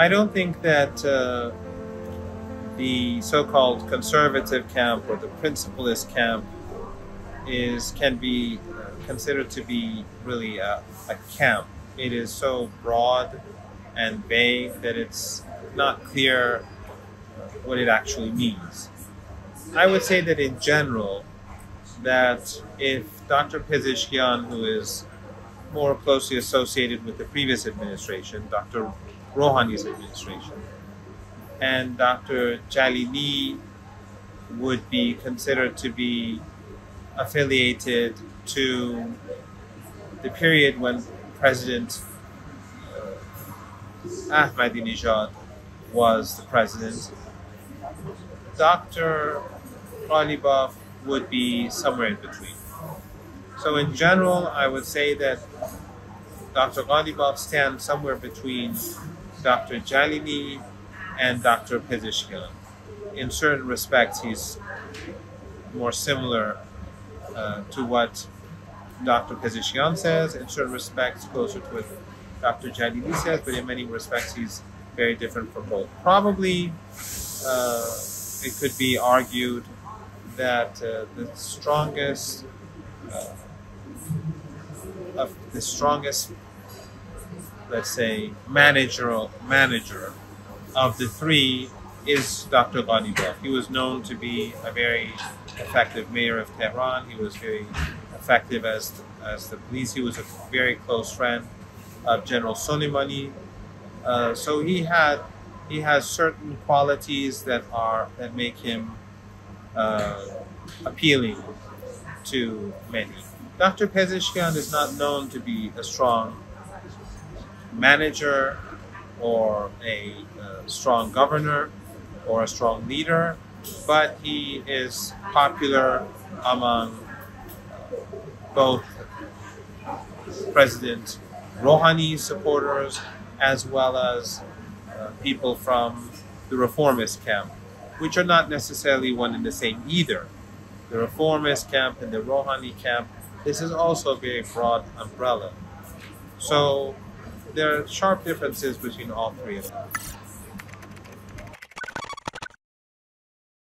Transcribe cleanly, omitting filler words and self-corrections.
I don't think that the so-called conservative camp or the principalist camp can be considered to be really a camp. It is so broad and vague that it's not clear what it actually means. I would say that in general, that if Dr. Pezeshkian, who is more closely associated with the previous administration, Dr. Rouhani's administration, and Dr. Jalili would be considered to be affiliated to the period when President Ahmadinejad was the president, Dr. Ghalibaf would be somewhere in between. So in general, I would say that Dr. Ghalibaf stands somewhere between Dr. Jalili and Dr. Pezeshkian. In certain respects, he's more similar to what Dr. Pezeshkian says, in certain respects closer to what Dr. Jalili says, but in many respects he's very different from both. Probably it could be argued that the strongest, let's say, manager of the three is Dr. Ghalibaf. He was known to be a very effective mayor of Tehran. He was very effective as the police. He was a very close friend of General Soleimani. So he has certain qualities that make him appealing to many. Dr. Pezeshkian is not known to be a strong manager or a strong governor or a strong leader, but he is popular among both President Rouhani's supporters as well as people from the reformist camp, which are not necessarily one and the same either. The reformist camp and the Rouhani camp, this is also a very broad umbrella. So there are sharp differences between all three of them.